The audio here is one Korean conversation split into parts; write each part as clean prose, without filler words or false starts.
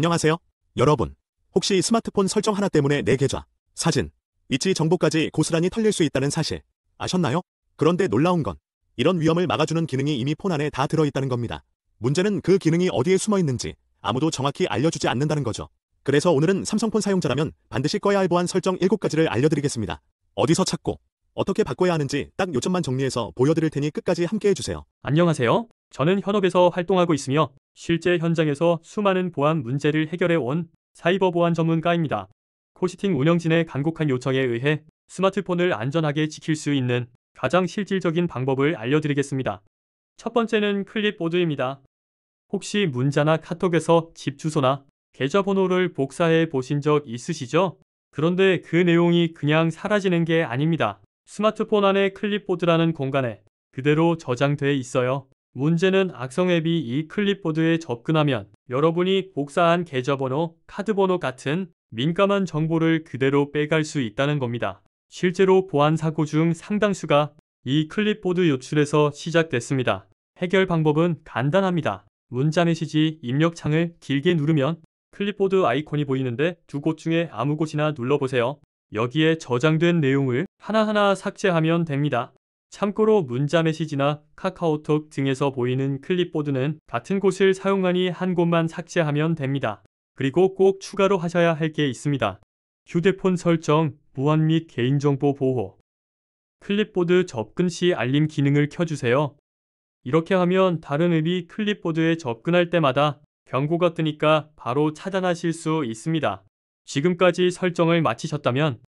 안녕하세요 여러분. 혹시 스마트폰 설정 하나 때문에 내 계좌, 사진, 위치 정보까지 고스란히 털릴 수 있다는 사실 아셨나요? 그런데 놀라운 건 이런 위험을 막아주는 기능이 이미 폰 안에 다 들어있다는 겁니다. 문제는 그 기능이 어디에 숨어 있는지 아무도 정확히 알려주지 않는다는 거죠. 그래서 오늘은 삼성폰 사용자라면 반드시 꺼야 할 보안 설정 7가지를 알려드리겠습니다. 어디서 찾고 어떻게 바꿔야 하는지 딱 요점만 정리해서 보여드릴 테니 끝까지 함께해 주세요. 안녕하세요. 저는 현업에서 활동하고 있으며 실제 현장에서 수많은 보안 문제를 해결해 온 사이버 보안 전문가입니다. 코시팅 운영진의 간곡한 요청에 의해 스마트폰을 안전하게 지킬 수 있는 가장 실질적인 방법을 알려드리겠습니다. 첫 번째는 클립보드입니다. 혹시 문자나 카톡에서 집 주소나 계좌번호를 복사해 보신 적 있으시죠? 그런데 그 내용이 그냥 사라지는 게 아닙니다. 스마트폰 안에 클립보드라는 공간에 그대로 저장돼 있어요. 문제는 악성 앱이 이 클립보드에 접근하면 여러분이 복사한 계좌번호, 카드번호 같은 민감한 정보를 그대로 빼갈 수 있다는 겁니다. 실제로 보안 사고 중 상당수가 이 클립보드 유출에서 시작됐습니다. 해결 방법은 간단합니다. 문자 메시지 입력창을 길게 누르면 클립보드 아이콘이 보이는데 두 곳 중에 아무 곳이나 눌러보세요. 여기에 저장된 내용을 하나하나 삭제하면 됩니다. 참고로 문자 메시지나 카카오톡 등에서 보이는 클립보드는 같은 곳을 사용하니 한 곳만 삭제하면 됩니다. 그리고 꼭 추가로 하셔야 할 게 있습니다. 휴대폰 설정, 보안 및 개인정보 보호. 클립보드 접근 시 알림 기능을 켜주세요. 이렇게 하면 다른 앱이 클립보드에 접근할 때마다 경고가 뜨니까 바로 차단하실 수 있습니다. 지금까지 설정을 마치셨다면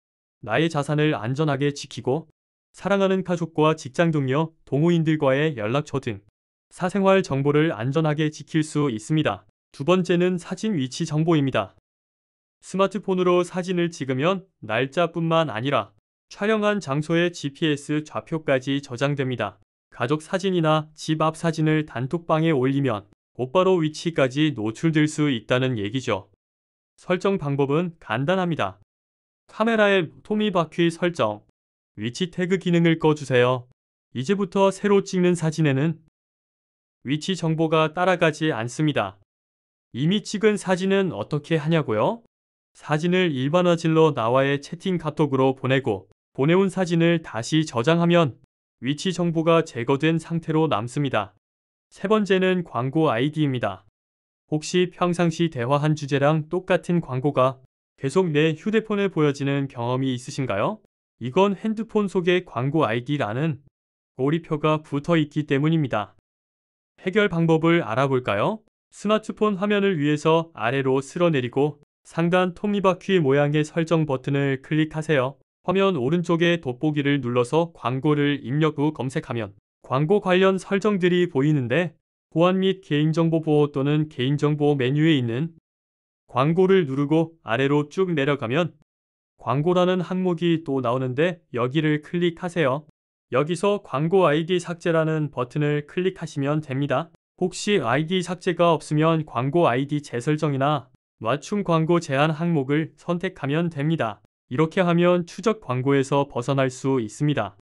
나의 자산을 안전하게 지키고 사랑하는 가족과 직장 동료, 동호인들과의 연락처 등 사생활 정보를 안전하게 지킬 수 있습니다. 두 번째는 사진 위치 정보입니다. 스마트폰으로 사진을 찍으면 날짜뿐만 아니라 촬영한 장소의 GPS 좌표까지 저장됩니다. 가족 사진이나 집 앞 사진을 단톡방에 올리면 곧바로 위치까지 노출될 수 있다는 얘기죠. 설정 방법은 간단합니다. 카메라의 토미바퀴 설정, 위치 태그 기능을 꺼주세요. 이제부터 새로 찍는 사진에는 위치 정보가 따라가지 않습니다. 이미 찍은 사진은 어떻게 하냐고요? 사진을 일반화질로 나와의 채팅 카톡으로 보내고 보내온 사진을 다시 저장하면 위치 정보가 제거된 상태로 남습니다. 세 번째는 광고 아이디입니다. 혹시 평상시 대화한 주제랑 똑같은 광고가 계속 내 휴대폰에 보여지는 경험이 있으신가요? 이건 핸드폰 속에 광고 아이디라는 꼬리표가 붙어 있기 때문입니다. 해결 방법을 알아볼까요? 스마트폰 화면을 위에서 아래로 쓸어내리고 상단 톱니바퀴 모양의 설정 버튼을 클릭하세요. 화면 오른쪽에 돋보기를 눌러서 광고를 입력 후 검색하면 광고 관련 설정들이 보이는데 보안 및 개인정보 보호 또는 개인정보 메뉴에 있는 광고를 누르고 아래로 쭉 내려가면 광고라는 항목이 또 나오는데 여기를 클릭하세요. 여기서 광고 아이디 삭제라는 버튼을 클릭하시면 됩니다. 혹시 아이디 삭제가 없으면 광고 아이디 재설정이나 맞춤 광고 제한 항목을 선택하면 됩니다. 이렇게 하면 추적 광고에서 벗어날 수 있습니다.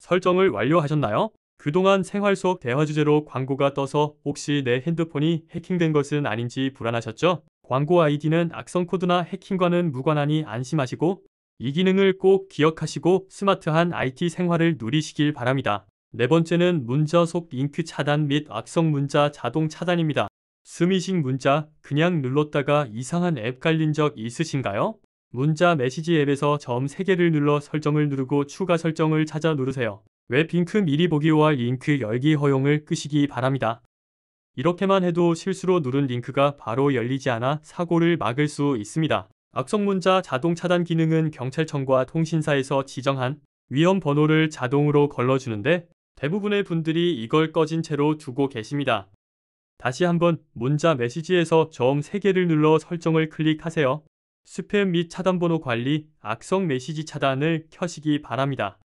설정을 완료하셨나요? 그동안 생활 속 대화 주제로 광고가 떠서 혹시 내 핸드폰이 해킹된 것은 아닌지 불안하셨죠? 광고 아이디는 악성 코드나 해킹과는 무관하니 안심하시고 이 기능을 꼭 기억하시고 스마트한 IT 생활을 누리시길 바랍니다. 네 번째는 문자 속 링크 차단 및 악성 문자 자동 차단입니다. 스미싱 문자 그냥 눌렀다가 이상한 앱 깔린 적 있으신가요? 문자 메시지 앱에서 점 3개를 눌러 설정을 누르고 추가 설정을 찾아 누르세요. 웹링크 미리 보기와 링크 열기 허용을 끄시기 바랍니다. 이렇게만 해도 실수로 누른 링크가 바로 열리지 않아 사고를 막을 수 있습니다. 악성 문자 자동 차단 기능은 경찰청과 통신사에서 지정한 위험 번호를 자동으로 걸러주는데 대부분의 분들이 이걸 꺼진 채로 두고 계십니다. 다시 한번 문자 메시지에서 점 3개를 눌러 설정을 클릭하세요. 스팸 및 차단번호 관리, 악성 메시지 차단을 켜시기 바랍니다.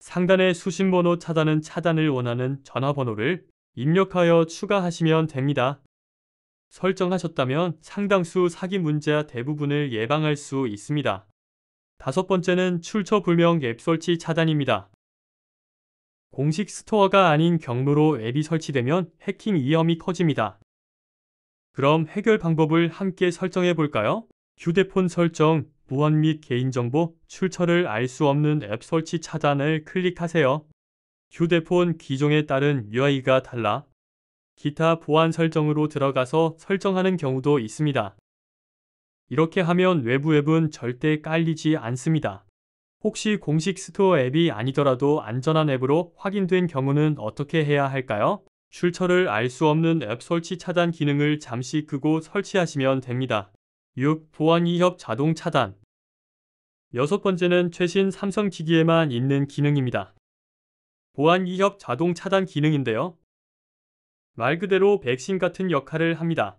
상단의 수신번호 차단은 차단을 원하는 전화번호를 입력하여 추가하시면 됩니다. 설정하셨다면 상당수 사기 문자 대부분을 예방할 수 있습니다. 다섯 번째는 출처 불명 앱 설치 차단입니다. 공식 스토어가 아닌 경로로 앱이 설치되면 해킹 위험이 커집니다. 그럼 해결 방법을 함께 설정해 볼까요? 휴대폰 설정, 보안 및 개인정보, 출처를 알 수 없는 앱 설치 차단을 클릭하세요. 휴대폰 기종에 따른 UI가 달라 기타 보안 설정으로 들어가서 설정하는 경우도 있습니다. 이렇게 하면 외부 앱은 절대 깔리지 않습니다. 혹시 공식 스토어 앱이 아니더라도 안전한 앱으로 확인된 경우는 어떻게 해야 할까요? 출처를 알 수 없는 앱 설치 차단 기능을 잠시 끄고 설치하시면 됩니다. 6. 보안 위협 자동 차단. 6번째는 최신 삼성 기기에만 있는 기능입니다. 보안 위협 자동 차단 기능인데요. 말 그대로 백신 같은 역할을 합니다.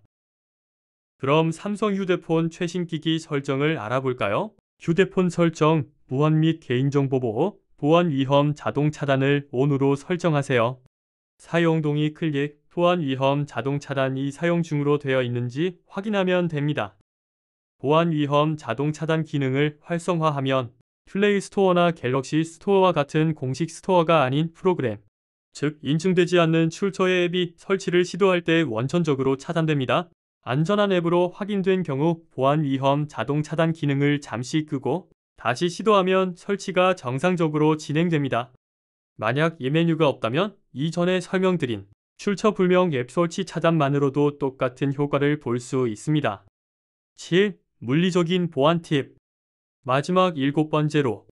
그럼 삼성 휴대폰 최신 기기 설정을 알아볼까요? 휴대폰 설정, 보안 및 개인정보 보호, 보안 위험 자동 차단을 ON으로 설정하세요. 사용 동의 클릭, 보안 위험 자동 차단이 사용 중으로 되어 있는지 확인하면 됩니다. 보안 위험 자동 차단 기능을 활성화하면 플레이 스토어나 갤럭시 스토어와 같은 공식 스토어가 아닌 프로그램, 즉 인증되지 않는 출처의 앱이 설치를 시도할 때 원천적으로 차단됩니다. 안전한 앱으로 확인된 경우 보안 위험 자동 차단 기능을 잠시 끄고 다시 시도하면 설치가 정상적으로 진행됩니다. 만약 이 메뉴가 없다면 이전에 설명드린 출처 불명 앱 설치 차단만으로도 똑같은 효과를 볼 수 있습니다. 7. 물리적인 보안 팁. 마지막 7번째로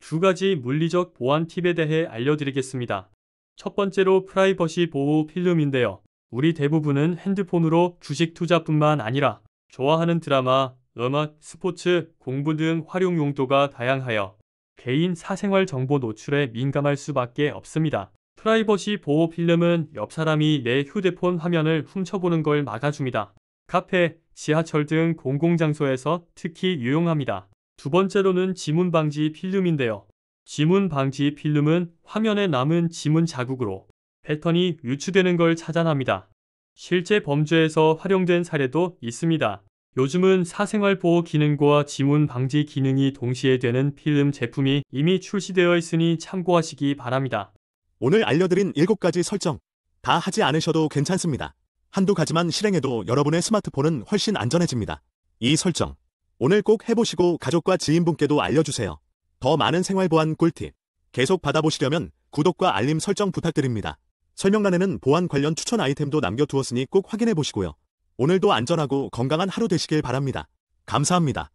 2가지 물리적 보안 팁에 대해 알려드리겠습니다. 첫 번째로 프라이버시 보호 필름인데요. 우리 대부분은 핸드폰으로 주식 투자뿐만 아니라 좋아하는 드라마, 음악, 스포츠, 공부 등 활용 용도가 다양하여 개인 사생활 정보 노출에 민감할 수밖에 없습니다. 프라이버시 보호 필름은 옆 사람이 내 휴대폰 화면을 훔쳐보는 걸 막아줍니다. 카페, 지하철 등 공공장소에서 특히 유용합니다. 두 번째로는 지문 방지 필름인데요. 지문 방지 필름은 화면에 남은 지문 자국으로 패턴이 유추되는 걸 차단합니다. 실제 범죄에서 활용된 사례도 있습니다. 요즘은 사생활 보호 기능과 지문 방지 기능이 동시에 되는 필름 제품이 이미 출시되어 있으니 참고하시기 바랍니다. 오늘 알려드린 7가지 설정 다 하지 않으셔도 괜찮습니다. 한두 가지만 실행해도 여러분의 스마트폰은 훨씬 안전해집니다. 이 설정 오늘 꼭 해보시고 가족과 지인분께도 알려주세요. 더 많은 생활보안 꿀팁 계속 받아보시려면 구독과 알림 설정 부탁드립니다. 설명란에는 보안 관련 추천 아이템도 남겨두었으니 꼭 확인해보시고요. 오늘도 안전하고 건강한 하루 되시길 바랍니다. 감사합니다.